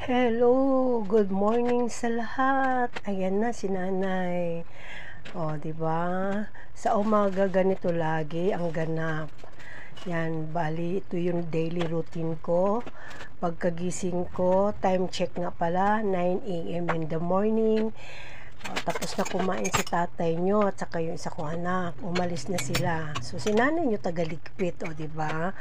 Hello, good morning sa lahat. Ayan na si Nanay. O, di ba? Sa umaga ganito lagi ang ganap. Yan, bali ito yung daily routine ko. Pagkagising ko, time check nga pala, 9 a.m. in the morning. O, tapos na kumain si tatay nyo at saka yung isa kong anak, umalis na sila. So si nanay nyo tagaligpit, o diba?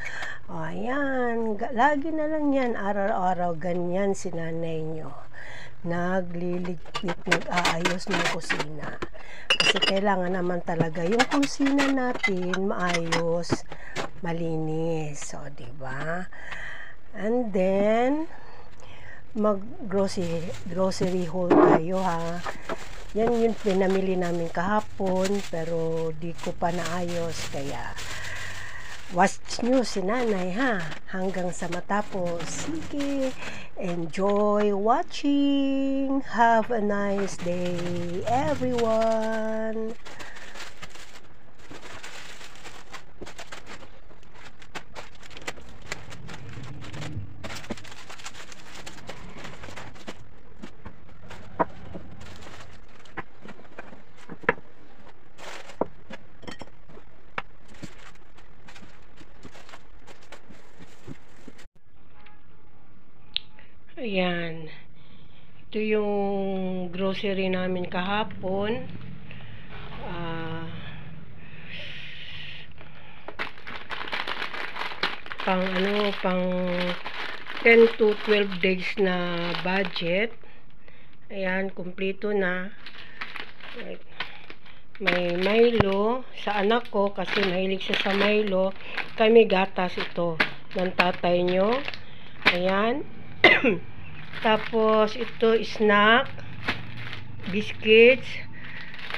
O ayan, lagi na lang yan, araw-araw ganyan si nanay nyo, nagliligpit, nag-aayos ng kusina, kasi kailangan naman talaga yung kusina natin maayos, malinis, o diba? And then mag grocery haul tayo, ha. Yan yung pinamili namin kahapon pero di ko pa naayos, kaya watch nyo si nanay, ha, hanggang sa matapos. Sige, enjoy watching. Have a nice day everyone. Ayan, ito yung grocery namin kahapon. Pang 10 to 12 days na budget. Ayan, kumpleto na. May Milo sa anak ko kasi mahilig siya sa Milo. Kami gatas ito ng tatay nyo. Ayan. Tapos ito snack, biscuits.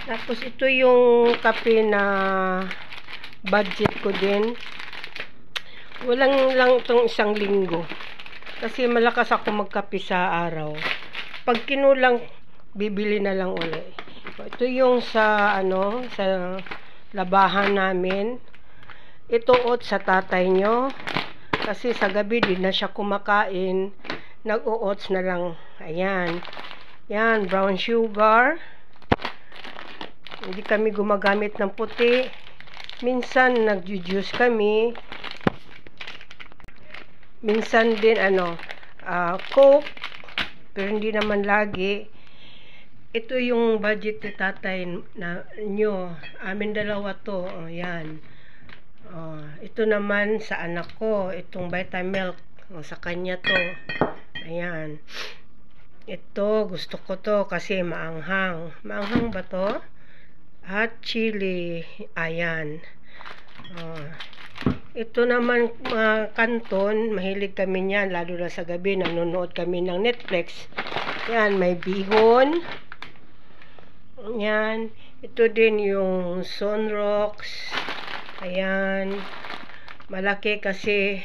Tapos ito yung kape na budget ko din. Walang lang itong isang linggo kasi malakas ako magkape sa araw. Pag kinulang, bibili na lang ulit. Ito yung sa ano, sa labahan namin. Ito oat sa tatay nyo kasi sa gabi din na siya kumakain. Nag-oats na lang. Ayan. Yan, brown sugar. Hindi kami gumagamit ng puti. Minsan, nag-juice kami. Minsan din, Coke. Pero hindi naman lagi. Ito yung budget ni tatay nyo. Amin dalawa to. Ayan. Ito naman sa anak ko. Itong Vitamilk. Sa kanya to. Ayan. Ito, gusto ko to kasi maanghang. Maanghang ba to? At chili. Ayan. Ito naman mga kanton, mahilig kami niyan, lalo na sa gabi, nanonood kami ng Netflix. Ayan, may bihon. Ayan. Ito din yung Sunrocks. Ayan. Malaki kasi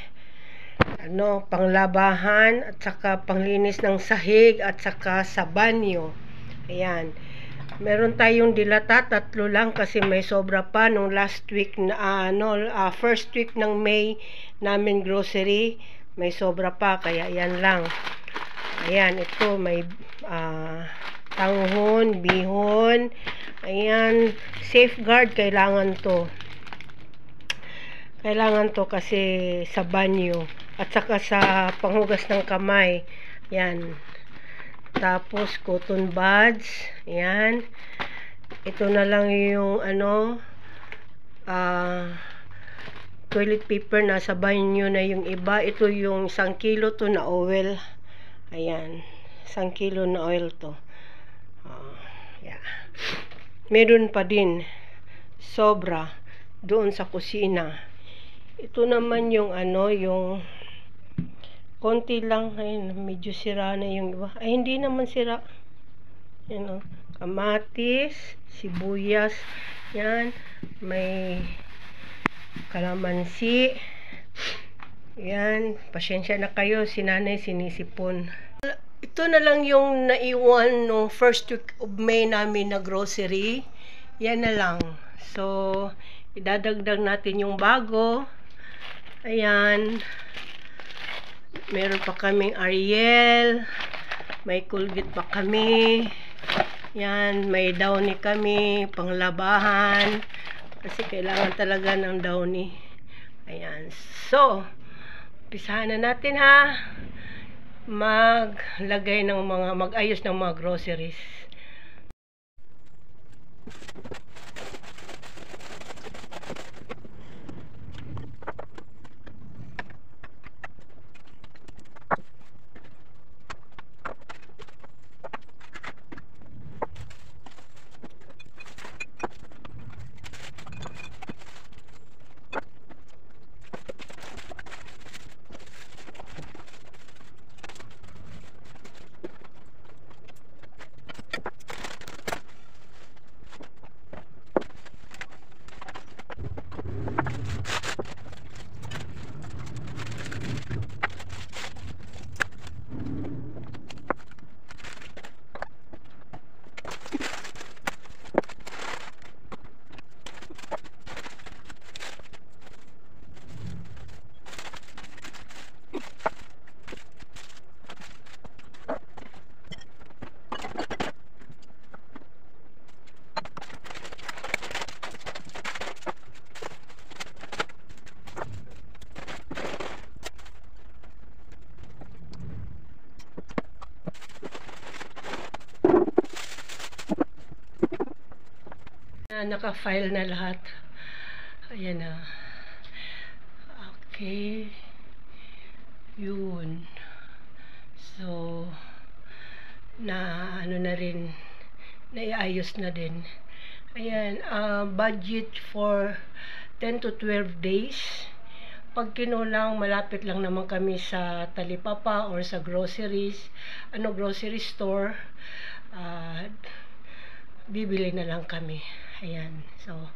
panglabahan at saka panglinis ng sahig at saka sa banyo. Ayan. Meron tayong dilata, tatlo lang kasi may sobra pa nung last week na first week ng May namin grocery, may sobra pa kaya yan lang. Ayan, ito may tanghon, bihon. Ayan, safeguard kailangan to kasi sa banyo at saka sa panghugas ng kamay. Yan. Tapos cotton buds. Yan. Ito na lang yung toilet paper, nasa banyo na yung iba. Ito yung 1 kilo to na oil. Ayan. 1 kilo na oil to. Yeah. Meron pa din sobra doon sa kusina. Ito naman yung yung konti lang. Ayun, medyo sira na yung iba. Ay, hindi naman sira. Yan, kamatis, sibuyas. Yan, may kalamansi. Yan, pasensya na kayo. Si nanay sinisipon. Ito na lang yung naiwan nung first week of May namin na grocery. Yan na lang. So, idadagdag natin yung bago. Ayan. Meron pa kaming Ariel. May Colgate pa kami. Yan, may Downy kami, panglabahan. Kasi kailangan talaga ng Downy. Ayan. So, pisahan na natin ha. Maglagay ng mga, mag-ayos ng mga groceries. Naka-file na lahat. Ayan na. Okay. Yun. So, na ano na rin, naiayos na din. Ayan, budget for 10 to 12 days. Pag kinulang, malapit lang naman kami sa Talipapa or sa groceries, ano, grocery store. Bibili na lang kami. Ayan, so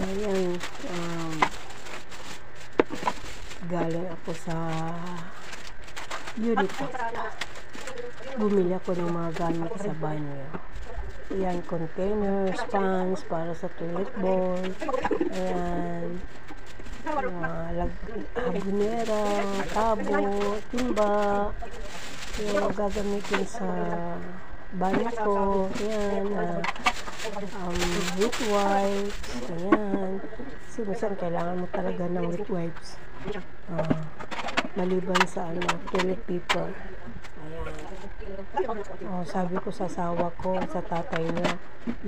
ayan, galing ako sa Uniqlo. Bumili ako ng mga gamit sa banyo. Ayan, containers, pans para sa toilet bowl. Ayan, hagunera, tabo, timba. Ayan, gagamitin sa banyo ko. Ayan, wet wipes. Ayan, sinusan kailangan mo talaga ng wet wipes, maliban sa ano, toilet paper. Ayan, sabi ko sa asawa ko, sa tatay niya,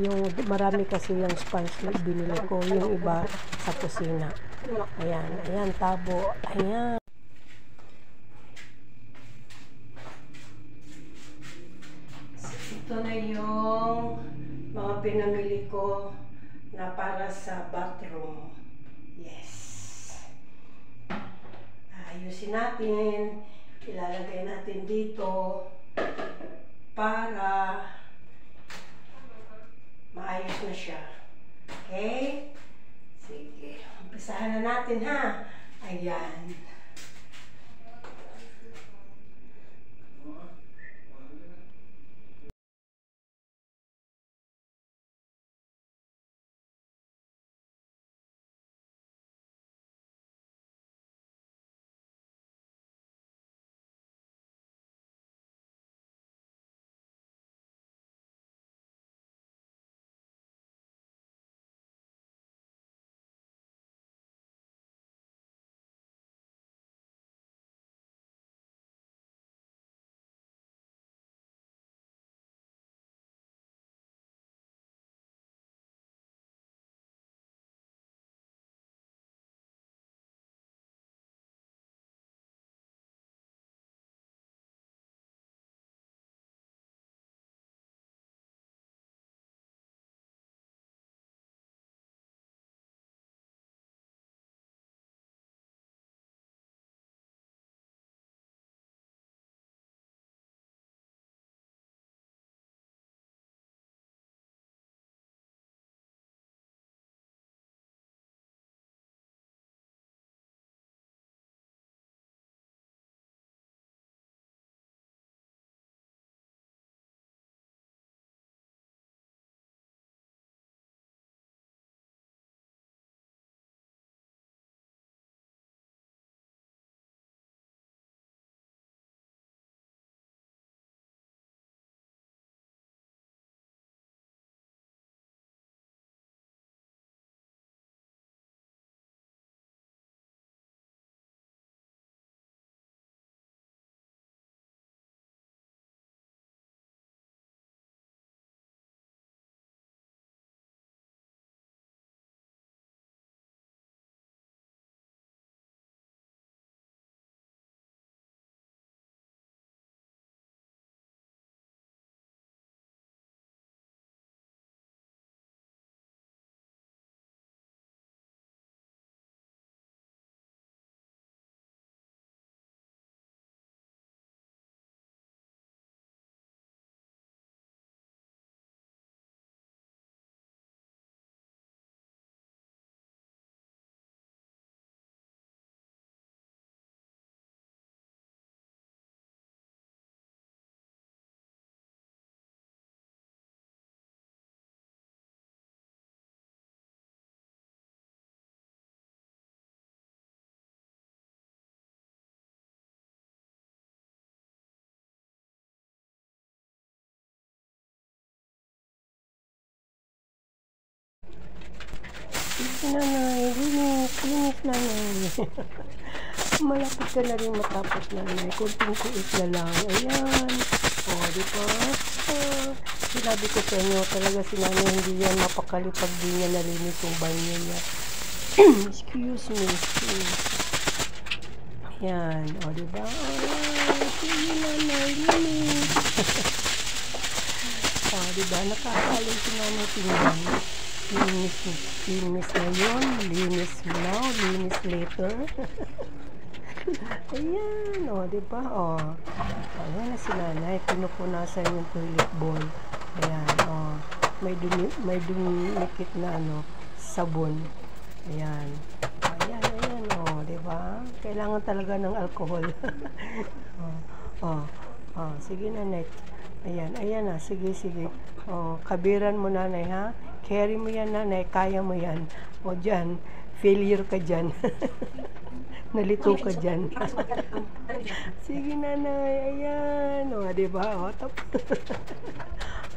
yung marami kasi yung sponge na binili ko, yung iba sa kusina. Ayan, ayan, tabo. Ayan, ito na yung mga pinamili ko na para sa bathroom. Yes. Ayusin natin. Ilalagay natin dito para maayos na siya. Okay? Sige. Umpisahan na natin ha. Ayan. Nanay, linis nanay. Malapit ka na rin matapos, nanay. Kunting-kuit na lang. Ayan. O, di ba? Sinabi ko sa inyo, talaga si nanay hindi yan mapakali pag di niya narinis yung banyo niya. Excuse me. Ayan. O, di ba? Ayan. Sige, nanay. Linis. O, di ba? Nakakaalim si nanay tingnan. Linis na yun, linis now, linis later. Ayan, o, diba, o. Ayan na si nanay, pinupunasan yung toilet bowl. Ayan, o. May dumikit na, ano, sabon. Ayan. Ayan, ayan, o, diba? Kailangan talaga ng alcohol. O, sige nanay. Ayan, ayan na, sige, sige. O, kabiran mo nanay, ha? Carry mo yan nanay, kaya mo yan. O dyan, failure ka dyan. Nalito ka dyan. Sige nanay, ayan. O, diba? O, tapos.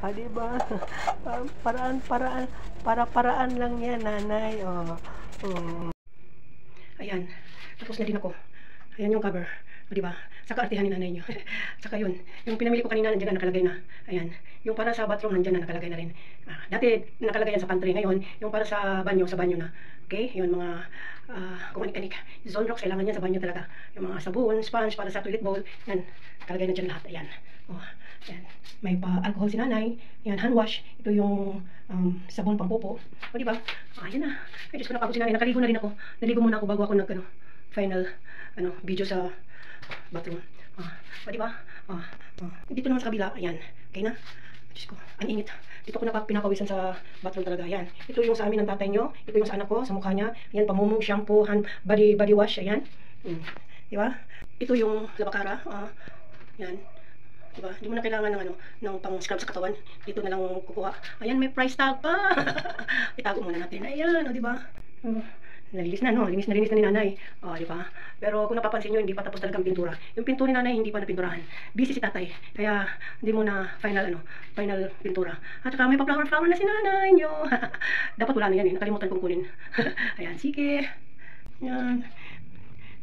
O, diba? Paraan lang yan nanay. O. Ayan, tapos na din ako. Ayan yung cover. O, diba? Saka artihan ni nanay nyo. Saka yun, yung pinamili ko kanina, nandiyan na nakalagay na. Ayan, yung para sa bathroom, nandiyan na nakalagay na rin. Dati, nakalagay yan sa pantry. Ngayon, yung para sa banyo na. Okay, yun mga kumanik-kanik. Zolrox, kailangan yan sa banyo talaga. Yung mga sabon, sponge, para sa toilet bowl. Yan, nakalagay na dyan lahat. Ayan. O, ayan. May pa-alcohol si nanay. Ayan, hand wash. Ito yung sabon pang popo. O, diba? Ayan na. Ay, Diyos ko, napagod si nanay. Nakaligo na rin ako. Naligo muna ako bago ako nag, ano, final, ano, video sa bathroom. O, diba? Dito naman sa kabila. Ayan. Okay na? Diyos ko. Ang init. Dito ko pinakawisan sa bathroom talaga. Ayan. Ito yung sa amin ng tatay nyo. Ito yung sa anak ko. Sa mukha niya. Ayan. Pamumong, shampoo, hand, body wash. Ayan. Diba? Ito yung labakara. Ayan. Diba? Hindi mo na kailangan ng, ano, ng pang-scrub sa katawan. Dito na lang kukuha. Ayan. May price tag pa. Itago muna natin. Ayan. O, diba? Nalilis na, no? Linis na linis na ni nanay. O, di ba? Pero kung napapansin nyo, hindi pa tapos talagang pintura. Yung pinto ni nanay, hindi pa napinturahan. Busy si tatay. Kaya, hindi mo na final, ano, final pintura. At saka, may pa-flower na si nanay nyo. Dapat wala na yan, eh. Nakalimutan kong kunin. Ayan, sige. Yan.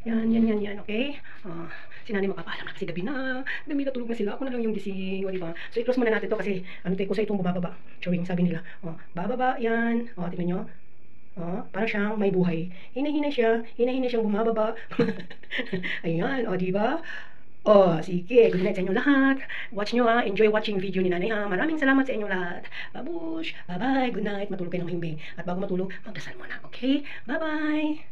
Yan, okay? O, si nanay magpapaalam na kasi gabi na. Dami na, tulog na sila. Ako na lang yung gising. O, di ba? So, i-cross muna natin to kasi, ano, tayo kusa itong bumababa. Chewing, sabi nila. O, bababa, yan. O, tingnan nyo. Oh, para siyang may buhay. Hina-hina siyang bumababa. Ayan, o, diba? O, sige, good night sa inyo lahat. Watch nyo, enjoy watching video ni nanay, Maraming salamat sa inyo lahat. Babush, bye-bye, good night. Matulog kayo ng himbing. At bago matulog, magdasal muna, okay? Bye-bye.